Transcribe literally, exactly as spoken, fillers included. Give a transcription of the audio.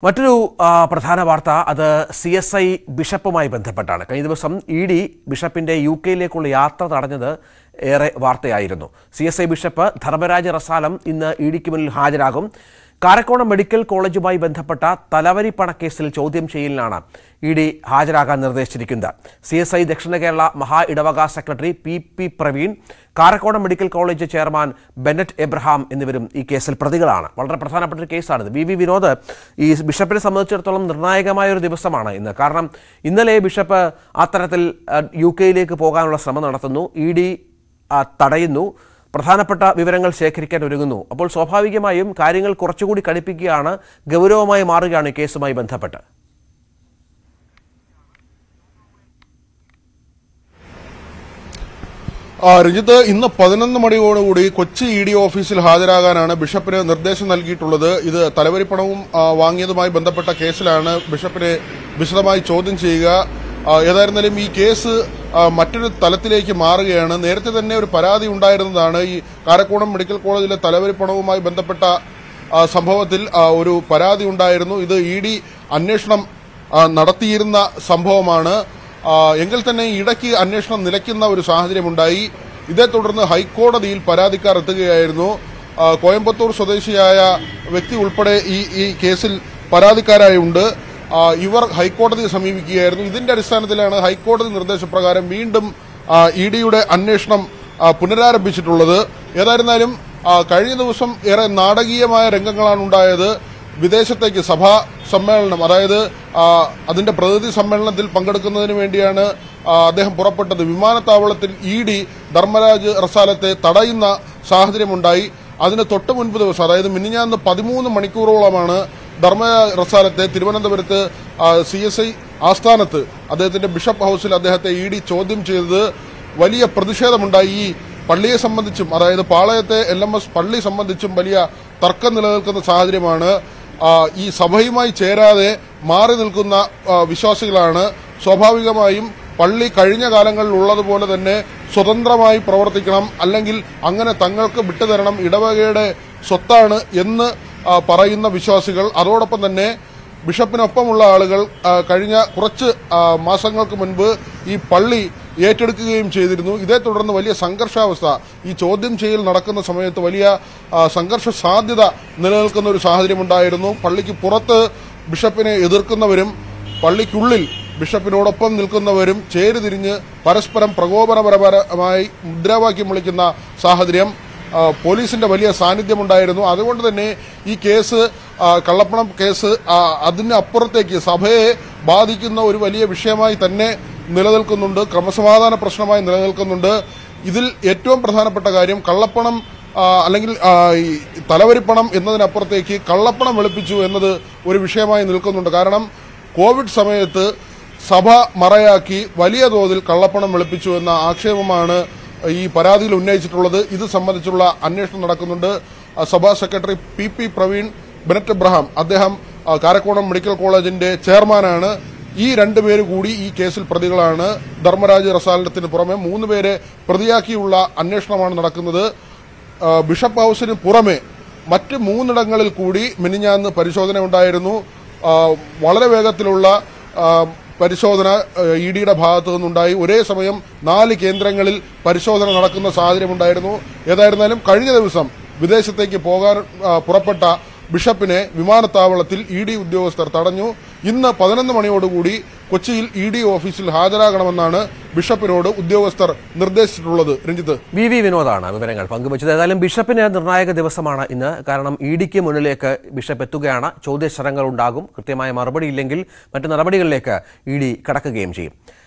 Matru Prathana Varta, other C S I Bishop of my Bentapatana. There was some E D Bishop in the U K Le Kuliata, Tarana, Ere Varte Ireno. C S I Bishop, Dharmaraj Rasalam in the E D Kimmel Hajaragum, Karakonam Medical College by Bentapata, Talavari Panakesel Chodim Chilana, E D Hajaragan Reshikunda. C S I Dexanagala Maha Idavaga Secretary P P Praveen, Karakonam Medical College Chairman Bennet Abraham in the Vidum, E. Kesel Pradigalana. Walter Prathana Patrick Case are the B B Vinoda is Bishop Samarcholum, Nagamayur Divasamana in the Karnam, in the lay Bishop Atharatil U K Lake Pogan Samanathanu, E D Tadainu, Prathanapata, Viverangal Secretary Rigunu. Upon Sopavigamayum, Karingal Korchudi Kadipigiana, Gavuro my Margana case of my Bantapata. Rajita in the Padanan Madi, Kochi E D official Hadaragan and Bishop and Nardesanalgi Tula, either Talavari Padum, Wanga my Bandapata case, Bishop Bishamai Chodin Chiga, Yadarnami case, Matur Talatilaki Margan, Erta than never Paradi Undiran, Karakonam Medical College, Talavari Padum, my Bandapata, Sambhavatil, Uru Paradi Undirano, either E D, Anneshnam Naratirna, Sambhavana. எங்கள்தனை இடக்கி அன்வேஷணம் நிலைக்கின்ற ஒரு സാഹചര്യം ഉണ്ടായി ഇതേ തുടർന്ന് ഹൈക്കോടതിയിൽ പരാതിക്കാർ എത്തുകയായിരുന്നു കോയമ്പത്തൂർ സ്വദേശിയായ വ്യക്തി ഉൾപ്പെടെ ഈ ഈ കേസിൽ പരാതിക്കാരായി ഉണ്ട് ഇവർ ഹൈക്കോടതിയെ സമീപിക്കുകയായിരുന്നു ഇതിന്റെ അടിസ്ഥാനത്തിലാണ് ഹൈക്കോടതി നിർദ്ദേശപ്രകാരം വീണ്ടും ഇഡിയുടെ അന്വേഷണം പുനരാരംഭിച്ചിട്ടുള്ളത് ഏതായിരുന്നാലും കഴിഞ്ഞ ദിവസം ഏറെ നാടകീയമായ രംഗങ്ങളാണ് ഉണ്ടായത് വിദേശത്തേക്ക് സഭ സമ്മേളനം അതായത് അതിന്റെ പ്രതിനിധി സമ്മേളനത്തിൽ പങ്കെടുക്കുന്നതിനു വേണ്ടിയാണ് അദ്ദേഹം പുറപ്പെട്ടത് വിമാനത്താവളത്തിൽ ഇഡി ധർമരാജ് റസാലത്തെ തടയുന്ന സാഹചര്യം ഉണ്ടായി അതിന് തൊട്ടു മുൻപ് ദിവസം അതായത് മിനിഞ്ഞാന്ന് പതിമൂന്ന് മണിക്കൂറോളമാണ് ധർമരാജ് റസാലത്തെ തിരുവനന്തപുരത്ത് സിഎസ്ഐ ആസ്ഥാനത്ത് അദ്ദേഹത്തിന്റെ ബിഷപ്പ് ഹൗസിൽ അദ്ദേഹത്തെ ഇഡി ചോദ്യം ചെയ്തത് വലിയ പ്രതിഷേധമുണ്ടായി പള്ളിയെ സംബന്ധിച്ചും അതായത് പാളയത്തെ എൽ എം എസ് പള്ളി സംബന്ധിച്ചും വലിയ തർക്കം നിലനിൽക്കുന്ന സാഹചര്യമാണ് ഈ സഭയുമായി ചേരാതെ മാറി നിൽക്കുന്ന വിശ്വാസികളാണ് സ്വാഭാവികമായും പള്ളി കഴിഞ്ഞ കാലങ്ങളിൽ ഉള്ളതുപോലെ തന്നെ സ്വതന്ത്രമായി പ്രവർത്തിക്കണം അല്ലെങ്കിൽ അങ്ങനെ തങ്ങൾക്ക് വിട്ടുതരണം ഇടവകയുടെ സ്വത്താണ് എന്ന് പറയുന്ന വിശ്വാസികൾ അതോടൊപ്പം തന്നെ ബിഷപ്പിനൊപ്പമുള്ള ആളുകൾ കഴിഞ്ഞ കുറച്ച് മാസങ്ങൾക്ക് മുൻപ് ഈ പള്ളി ഏറ്റെടുക്കുകയും ചെയ്തിരുന്നു ഇതേ തുടർന്ന് വലിയ സംഘർഷാവസ്ഥ ഈ ചോദ്യം ചെയ്യൽ നടക്കുന്ന സമയത്ത് വലിയ സംഘർഷ സാധ്യത നിലനിൽക്കുന്ന ഒരു സാഹചര്യം ഉണ്ടായിരുന്നു പള്ളിക്ക് പുറത്ത് ബിഷപ്പിനെ എതിർക്കുന്നവരും പള്ളിക്കുള്ളിൽ ബിഷപ്പിനോടൊപ്പം നിൽക്കുന്നവരും ചേരിതിരിഞ്ഞ് പരസ്പരം പ്രകോപനപരമായി മുദ്രാവാക്യം വിളിക്കുന്ന സാഹചര്യം പോലീസിന്റെ വലിയ സാന്നിധ്യം ഉണ്ടായിരുന്നു അതുകൊണ്ട് തന്നെ ഈ കേസ് കള്ളപ്പണം കേസ് അതിനപ്പുറത്തേക്ക് സഭയെ ബാധിക്കുന്ന ഒരു വലിയ വിഷയമായി തന്നെ നിലനിൽക്കുന്നുണ്ട് ക്രമസമാധാന പ്രശ്നമായി നിലനിൽക്കുന്നുണ്ട് ഇതിൽ ഏറ്റവും പ്രധാനപ്പെട്ട കാര്യം കള്ളപ്പണം അല്ലെങ്കിൽ തലവരിപ്പണം എന്നതിനപ്പുറത്തേക്ക് കള്ളപ്പണം വെളുപ്പിച്ചു എന്നത് ഒരു വിഷയമായി നിൽക്കുന്നുണ്ട് കാരണം കോവിഡ് സമയത്ത് സഭ മറയാക്കി വലിയ തോതിൽ കള്ളപ്പണം വെളുപ്പിച്ചു എന്ന ആക്ഷേപമാണ് ഈ പരാതിയിൽ ഉന്നയിച്ചിട്ടുള്ളത് ഇത് സംബന്ധിച്ചുള്ള അന്വേഷണം നടക്കുന്നുണ്ട് സഭാ secretary P P Praveen Bennett Abraham അദ്ദേഹം കാരക്കോണം മെഡിക്കൽ കോളേജിന്റെ ചെയർമാനാണ് ഈ രണ്ട് പേര് കൂടി ഈ കേസിൽ പ്രതികളാണ് ധർമരാജ് റസാലത്തിന് പുറമെ മൂന്ന് പേരെ പ്രതിയാക്കിയുള്ള അന്വേഷണമാണ് നടക്കുന്നത് ബിഷപ്പ് ഹൗസിന് പുറമെ മറ്റ് മൂന്നിടങ്ങളിൽ കൂടി മിനിഞ്ഞാന്ന് പരിശോധന ഉണ്ടായിരുന്നു വളരെ വേഗത്തിലുള്ള പരിശോധന ഇഡിയുടെ ഭാഗത്തു നിന്നുണ്ടായി ഒരേ സമയം നാല് കേന്ദ്രങ്ങളിൽ പരിശോധന നടക്കുന്ന സാഹചര്യം ഉണ്ടായിരുന്നു ഏതായിരുന്നാലും കഴിഞ്ഞ ദിവസം വിദേശത്തേക്ക് പോകാൻ പുറപ്പെട്ട ബിഷപ്പിനെ വിമാനത്താവളത്തിൽ ഇഡി ഉദ്യോഗസ്ഥർ തടഞ്ഞു ഇന്ന് പതിനൊന്ന് മണിയോടുകൂടി കൊച്ചിയിൽ ഇഡി ഓഫീസിൽ ഹാജരാകണമെന്നാണ് ബിഷപ്പിനോട് ഉദ്യോഗസ്ഥർ നിർദ്ദേശിച്ചിട്ടുള്ളത് രഞ്ജിത്ത് വി വി വിനോദാണ് വിവരങ്ങൾ പങ്കുവച്ചത് ഏതായാലും ബിഷപ്പിന് നിർണായക ദിവസമാണ് ഇന്ന് കാരണം ഇഡിക്ക് മുന്നിലേക്ക് ബിഷപ്പ് എത്തുകയാണ് ചോദ്യശരങ്ങൾ ഉണ്ടാകും കൃത്യമായ മറുപടി ഇല്ലെങ്കിൽ മറ്റ് നടപടികളിലേക്ക് ഇഡി കടക്കുകയും ചെയ്യും